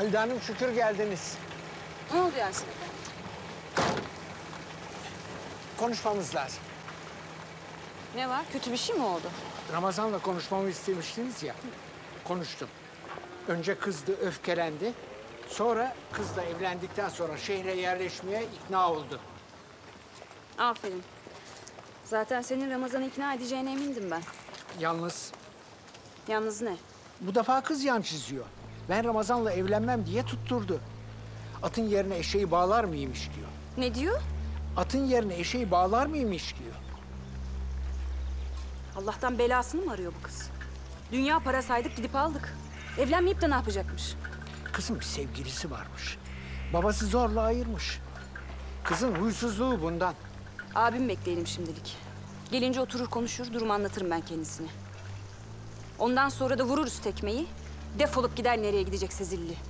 Halide Hanım, şükür geldiniz. Ne oldu Yasin Efendi? Konuşmamız lazım. Ne var? Kötü bir şey mi oldu? Ramazan'la konuşmamı istemiştiniz ya. Konuştum. Önce kızdı, öfkelendi. Sonra kızla evlendikten sonra şehre yerleşmeye ikna oldu. Aferin. Zaten senin Ramazan'ı ikna edeceğine emindim ben. Yalnız... Yalnız ne? Bu defa kız yan çiziyor. Ben Ramazan'la evlenmem diye tutturdu. Atın yerine eşeği bağlar mıymış diyor. Ne diyor? Atın yerine eşeği bağlar mıymış diyor. Allah'tan belasını mı arıyor bu kız? Dünya para saydık gidip aldık. Evlenmeyip de ne yapacakmış? Kızın bir sevgilisi varmış. Babası zorla ayırmış. Kızın huysuzluğu bundan. Abim bekleyelim şimdilik. Gelince oturur konuşur, durumu anlatırım ben kendisine. Ondan sonra da vururuz tekmeyi. Defolup gider nereye gidecekse zilli.